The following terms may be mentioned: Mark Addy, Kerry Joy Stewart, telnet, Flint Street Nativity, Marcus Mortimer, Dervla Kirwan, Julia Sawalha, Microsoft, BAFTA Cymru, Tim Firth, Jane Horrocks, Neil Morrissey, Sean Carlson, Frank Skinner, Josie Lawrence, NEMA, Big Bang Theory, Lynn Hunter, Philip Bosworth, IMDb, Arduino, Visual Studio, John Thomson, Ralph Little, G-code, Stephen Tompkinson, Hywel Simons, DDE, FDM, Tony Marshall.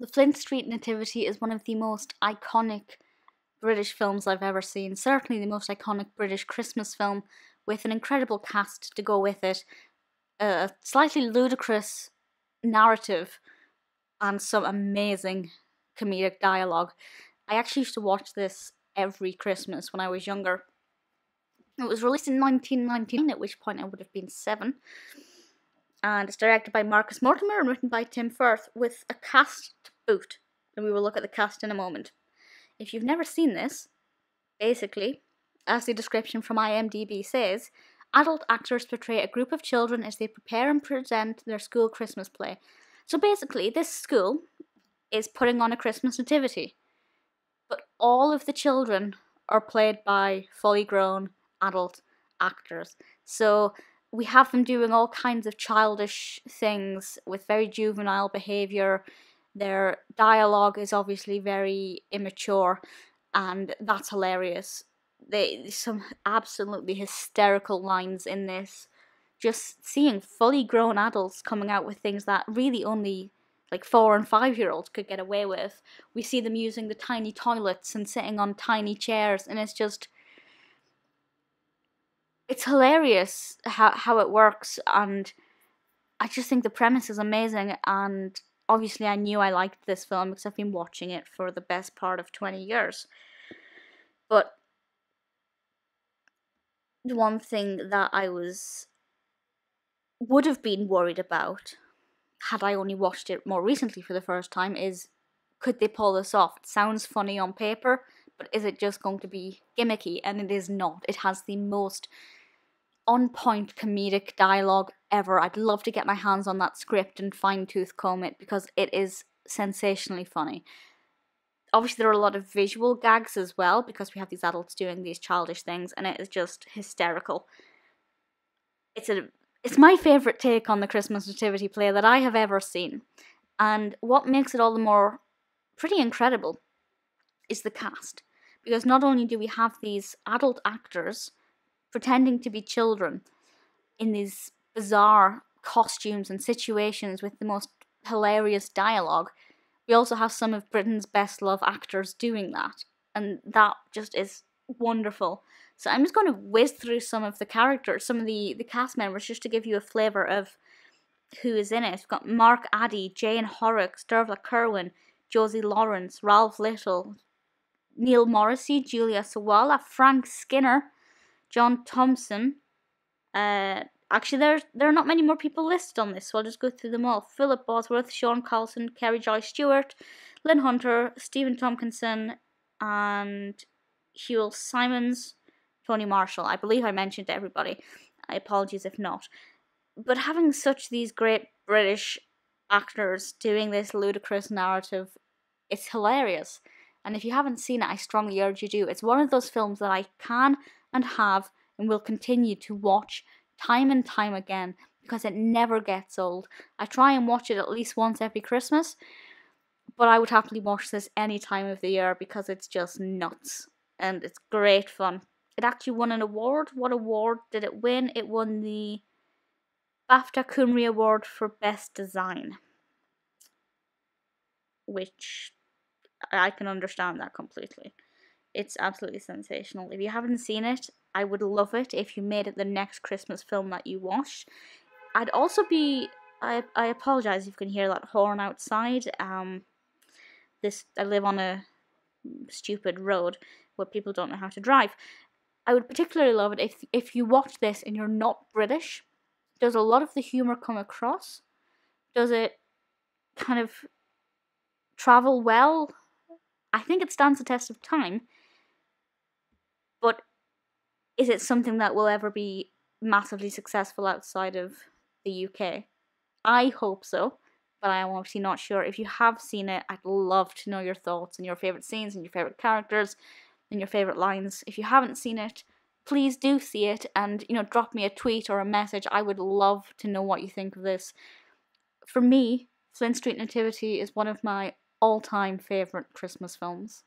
The Flint Street Nativity is one of the most iconic British films I've ever seen, certainly the most iconic British Christmas film, with an incredible cast to go with it, a slightly ludicrous narrative, and some amazing comedic dialogue. I actually used to watch this every Christmas when I was younger. It was released in 1999, at which point I would have been 7. And it's directed by Marcus Mortimer and written by Tim Firth, with a cast to boot. And we will look at the cast in a moment. If you've never seen this, basically, as the description from IMDb says, adult actors portray a group of children as they prepare and present their school Christmas play. So basically, this school is putting on a Christmas nativity, but all of the children are played by fully grown adult actors. So we have them doing all kinds of childish things with very juvenile behaviour. Their dialogue is obviously very immature, and that's hilarious. There's some absolutely hysterical lines in this. Just seeing fully grown adults coming out with things that really only like 4- and 5-year-olds could get away with. We see them using the tiny toilets and sitting on tiny chairs, and it's just... it's hilarious how it works, and I just think the premise is amazing. And obviously I knew I liked this film because I've been watching it for the best part of 20 years. But the one thing that I would have been worried about, had I only watched it more recently for the first time, is could they pull this off? It sounds funny on paper, but is it just going to be gimmicky? And it is not. It has the most on-point comedic dialogue ever. I'd love to get my hands on that script and fine-tooth comb it, because it is sensationally funny. Obviously, there are a lot of visual gags as well, because we have these adults doing these childish things, and it is just hysterical. It's my favourite take on the Christmas nativity play that I have ever seen, and what makes it all the more pretty incredible is the cast, because not only do we have these adult actors pretending to be children in these bizarre costumes and situations with the most hilarious dialogue, we also have some of Britain's best love actors doing that, and that just is wonderful. So I'm just going to whiz through some of the characters, some of the cast members, just to give you a flavour of who is in it. We've got Mark Addy, Jane Horrocks, Dervla Kirwan, Josie Lawrence, Ralph Little, Neil Morrissey, Julia Sawalha, Frank Skinner, John Thomson. Actually, there are not many more people listed on this, so I'll just go through them all. Philip Bosworth, Sean Carlson, Kerry Joy Stewart, Lynn Hunter, Stephen Tompkinson, and Hywel Simons, Tony Marshall. I believe I mentioned everybody. I apologies if not. But having such these great British actors doing this ludicrous narrative, it's hilarious. And if you haven't seen it, I strongly urge you do. It's one of those films that I can and have and will continue to watch time and time again, because it never gets old. I try and watch it at least once every Christmas, but I would happily watch this any time of the year because it's just nuts and it's great fun. It actually won an award. What award did it win? It won the BAFTA Cymru Award for Best Design, which I can understand that completely. It's absolutely sensational. If you haven't seen it, I would love it if you made it the next Christmas film that you watched. I'd also be... I apologise if you can hear that horn outside. I live on a stupid road where people don't know how to drive. I would particularly love it if you watch this and you're not British. Does a lot of the humour come across? Does it kind of travel well? I think it stands the test of time, but is it something that will ever be massively successful outside of the UK? I hope so, but I'm obviously not sure. If you have seen it, I'd love to know your thoughts and your favourite scenes and your favourite characters and your favourite lines. If you haven't seen it, please do see it and, you know, drop me a tweet or a message. I would love to know what you think of this. For me, Flint Street Nativity is one of my all-time favourite Christmas films.